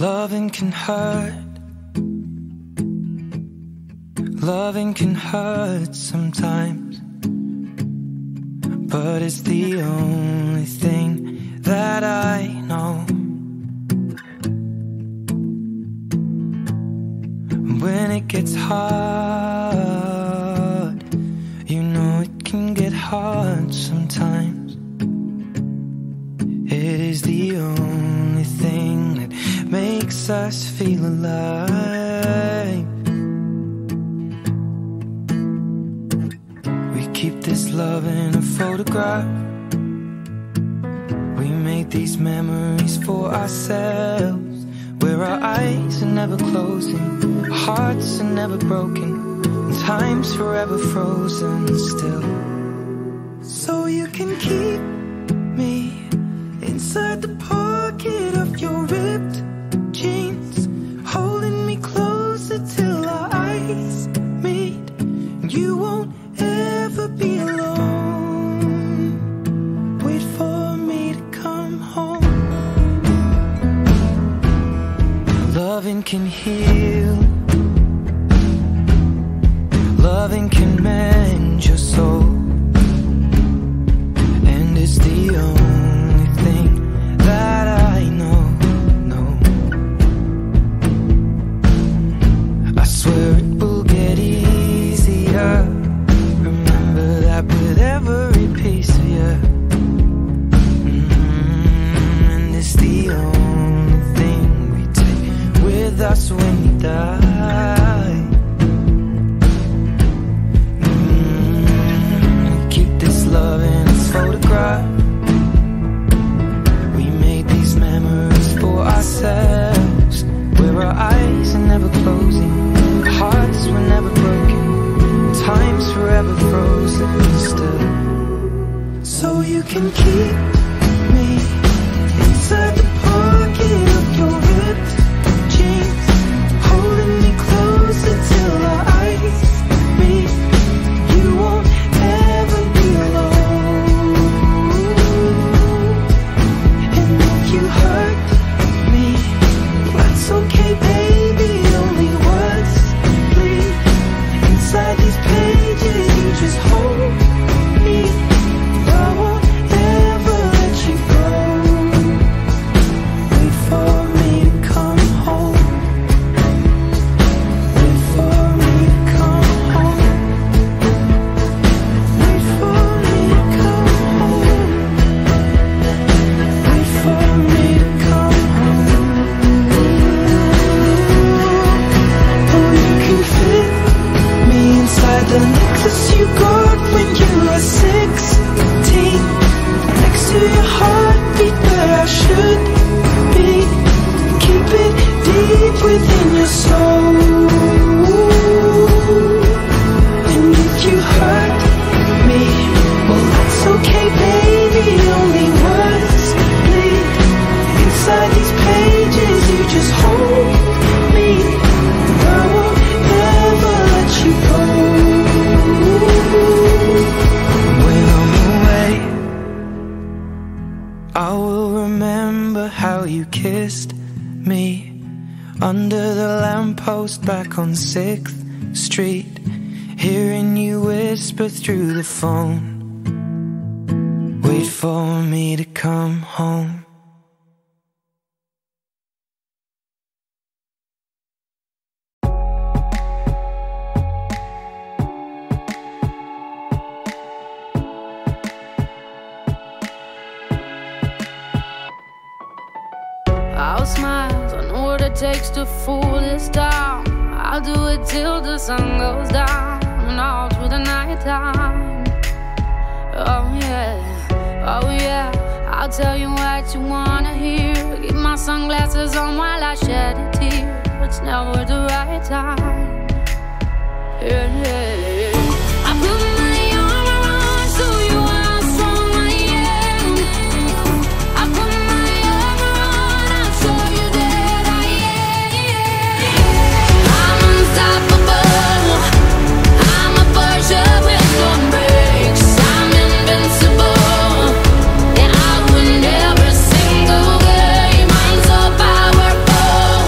Loving can hurt. Loving can hurt sometimes, but it's the only thing that I know. When it gets hard, you know it can get hard sometimes. It is the only thing that makes us feel alive. We keep this love in a photograph. We make these memories for ourselves, where our eyes are never closing, our hearts are never broken, and time's forever frozen still. So you can keep me inside the pocket of your ripped jeans, holding me closer till our eyes meet, and you won't ever be alone. Wait for me to come home. Loving can heal. Loving can mend your soul, and it's the only thing that I know, I swear it will get easier. Remember that with every piece of you. And it's the only with us when you die. We keep this love in a photograph. We made these memories for ourselves, where our eyes are never closing, our hearts were never broken, time's forever frozen still. So you can keep me inside the pocket of your ripped jeans, holding me closer till our eyes meet. You won't ever be alone. And if you hurt me, that's okay, baby. Only words bleed inside these pages. You just hold me. I won't ever let you go. Wait for me to come home. The necklace you got when you were 16, next to your heartbeat where I should be. Keep it deep within your soul. And if you hurt me, well, that's okay, baby. Only words bleed inside these pages. You just hold me. I won't ever let you go. I will remember how you kissed me under the lamppost back on 6th Street, hearing you whisper through the phone, wait for me to come home. I'll smile, I know what it takes to fool this town. I'll do it till the sun goes down and all through the night time. Oh yeah, oh yeah, I'll tell you what you wanna hear. Keep my sunglasses on while I shed a tear. It's never the right time. Yeah, yeah, yeah. Invincible, and I will never sink away. Mine's all powerful.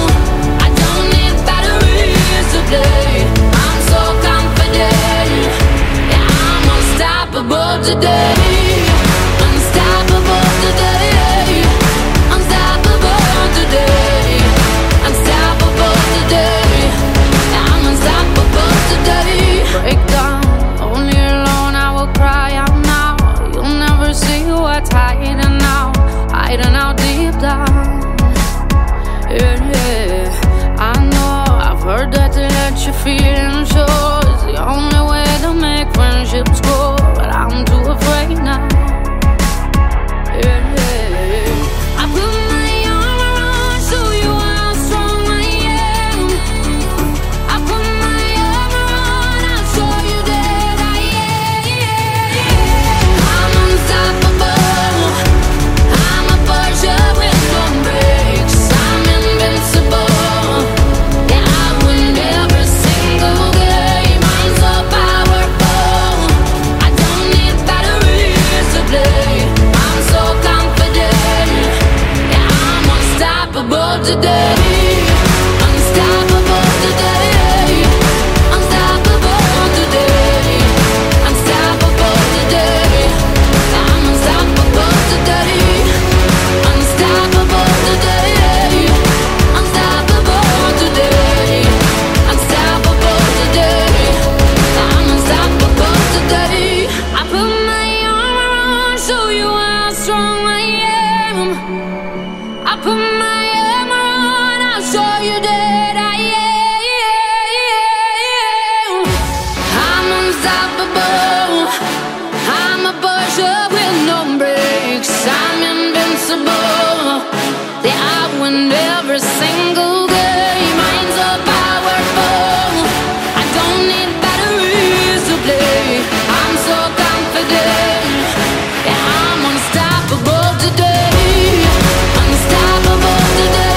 Feeling sure is the only way to make friendships grow, but I'm too afraid now. Yeah. I put my arm around, show you how strong I am. I put my arm around, I'll show you that I am. Yeah. I'm unstoppable. I'm a virgin with no breaks. I'm invincible. Today, unstoppable today, unstoppable today, unstoppable today, I'm unstoppable today, unstoppable today, unstoppable today, unstoppable today, I'm unstoppable today. I put my arm around, show you how strong I am. I put my show you that I am. I'm unstoppable. I'm a virgin with no breaks. I'm invincible. Yeah, I win every single game. Minds are powerful. I don't need batteries to play. I'm so confident. Yeah, I'm unstoppable today. Unstoppable today.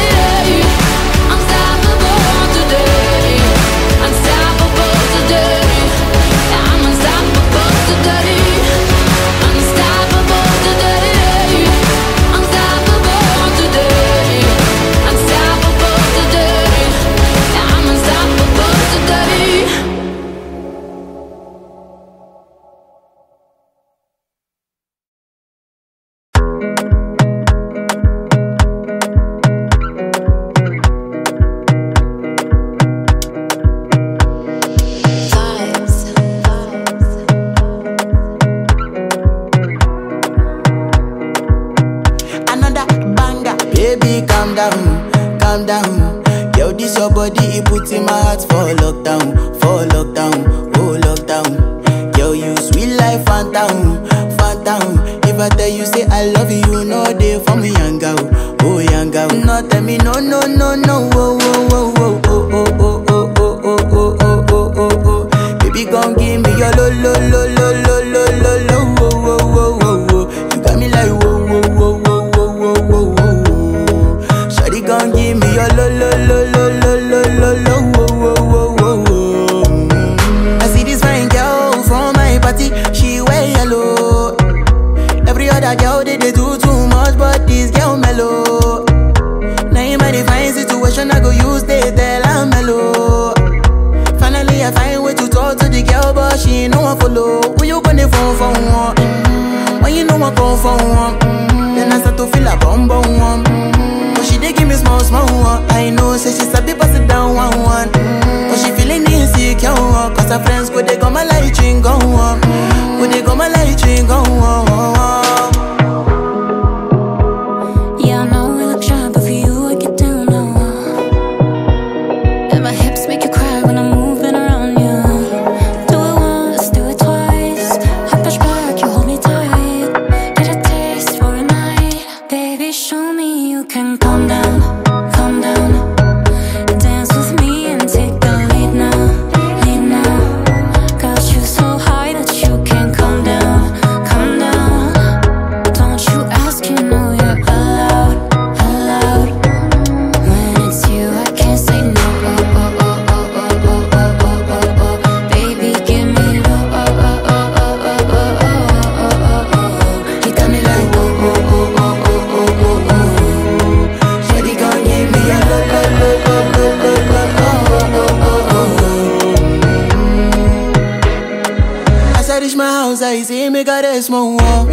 I me God is my war.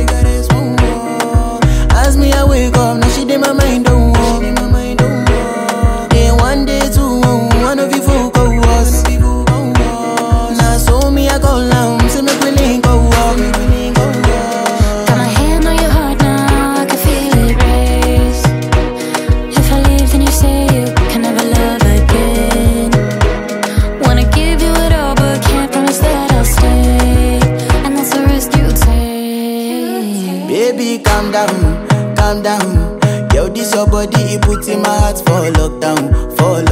As me I wake up, now she dey my mind on war. Day one, day two, one of you folk of us. Now so me I call now, say make we link up war. Got my hand on your heart now, I can feel it race. If I leave, then you say you can never love again. Wanna give you it all, but can't promise that I'll stay. Baby, calm down, calm down. Yo, this your body, it puts in my heart for lockdown, oh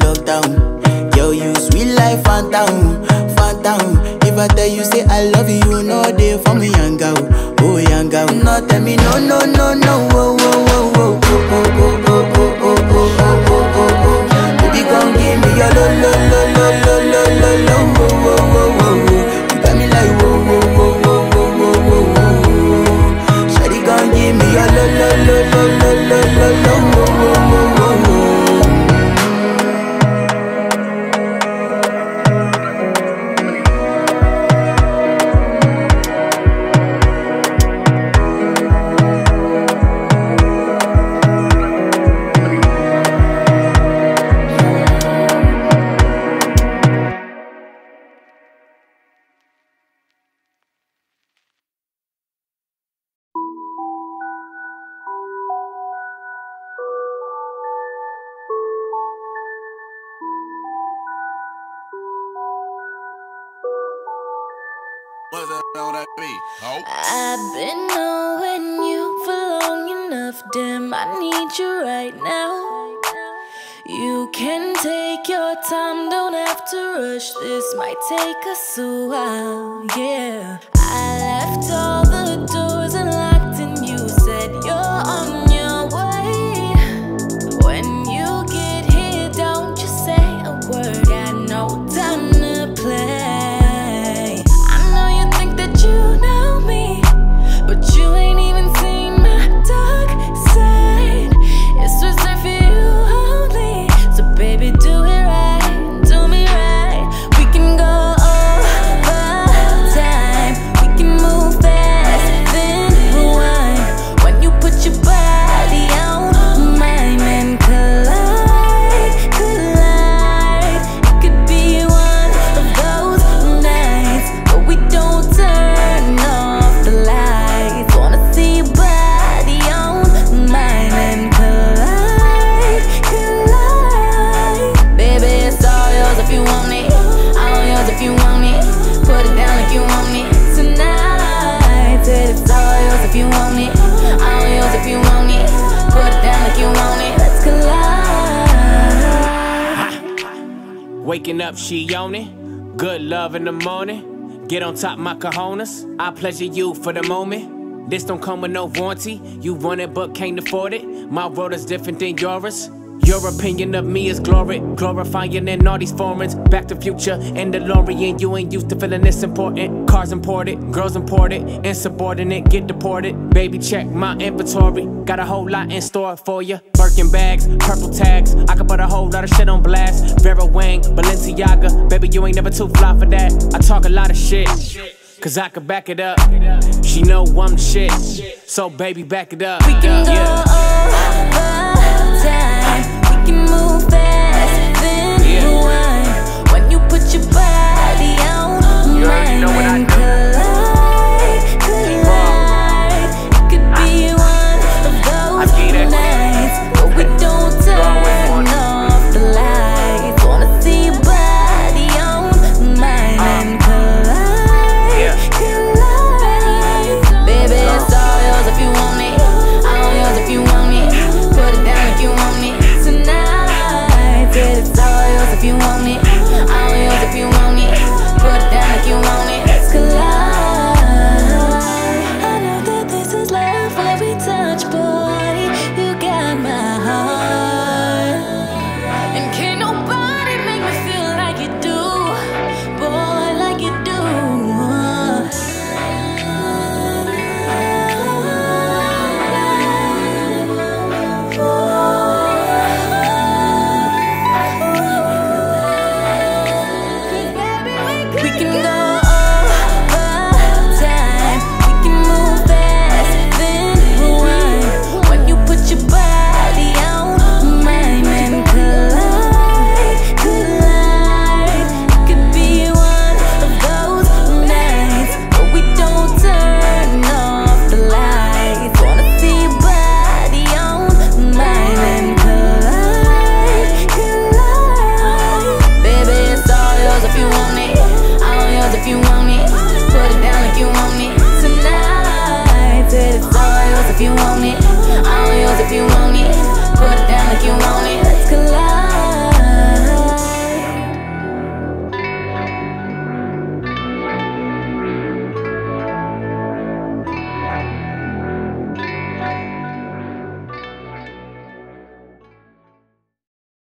lockdown. Yo, you sweet life, phantom, phantom. If I tell you, say I love you, you know they for me, young girl, oh young girl. No, tell me, no, no, no, no, oh, oh, oh, oh, oh, oh, oh, oh, oh, oh, oh, oh, oh, oh. Baby, come give me your lo, lo, lo, lo, lo, lo, lo, lo, oh, oh, oh, oh. You got me like, oh, oh, oh. I've been knowing you for long enough, damn, I need you right now. You can take your time, don't have to rush, this might take us a while, yeah. I left all the doors unlocked and you said you're on your way. When you get here, don't you say a word, got no time to play. Waking up, she on it. Good love in the morning. Get on top, my cojones. I pleasure you for the moment. This don't come with no warranty. You want it but can't afford it. My road is different than yours. Your opinion of me is glory, glorifying in all these forums. Back to Future and DeLorean. You ain't used to feeling this important. Cars imported, girls imported, insubordinate, get deported. Baby, check my inventory, got a whole lot in store for ya. Birkin bags, purple tags, I could put a whole lot of shit on blast. Vera Wang, Balenciaga, baby, you ain't never too fly for that. I talk a lot of shit, cause I could back it up. She know I'm the shit, so baby, back it up. We can go.